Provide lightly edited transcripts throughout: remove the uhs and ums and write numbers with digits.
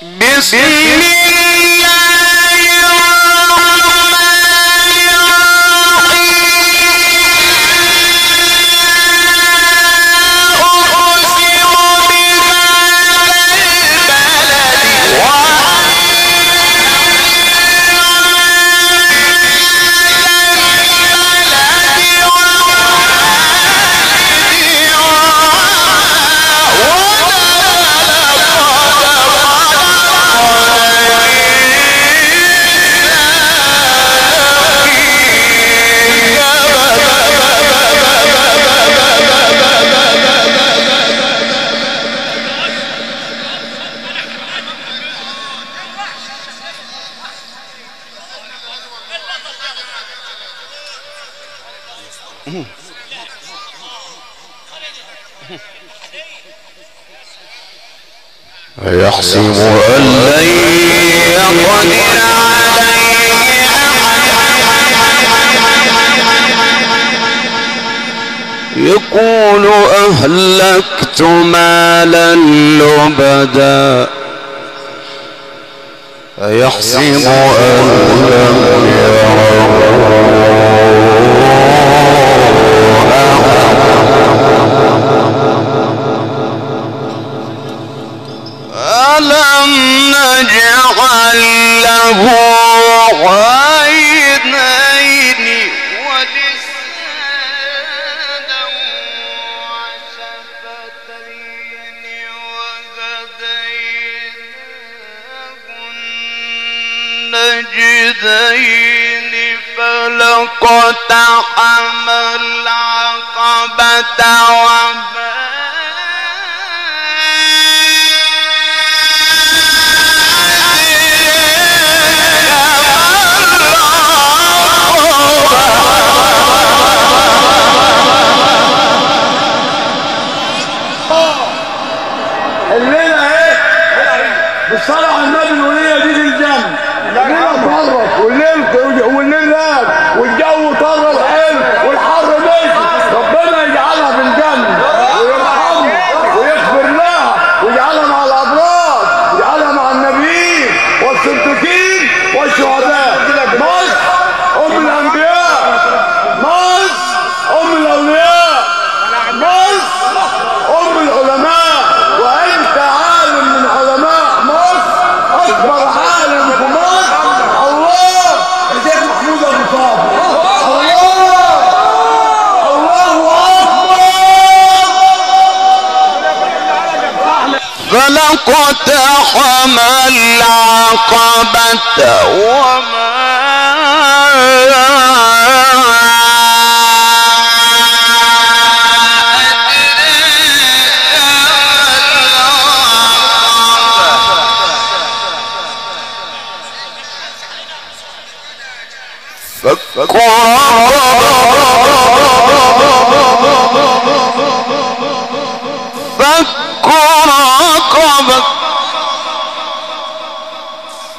بسم الله الرحمن الرحيم أقسم بهذا البلد يحسب أن لن يقدر عليه أحد يقول أهلكت مالا لبدا يحسب أن لم نجدين فلقتحم العقبة وما فلقتحم العقبة وما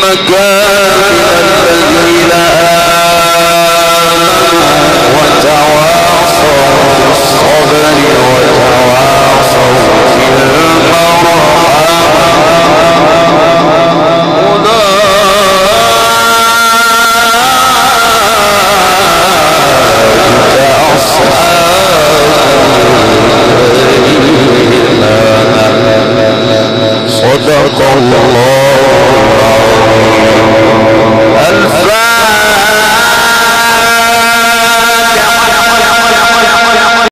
ثم صدق الله.